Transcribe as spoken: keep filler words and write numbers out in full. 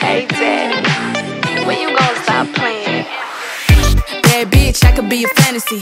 Hey Daddy, when you gonna stop playing? Bad bitch, I could be a fantasy.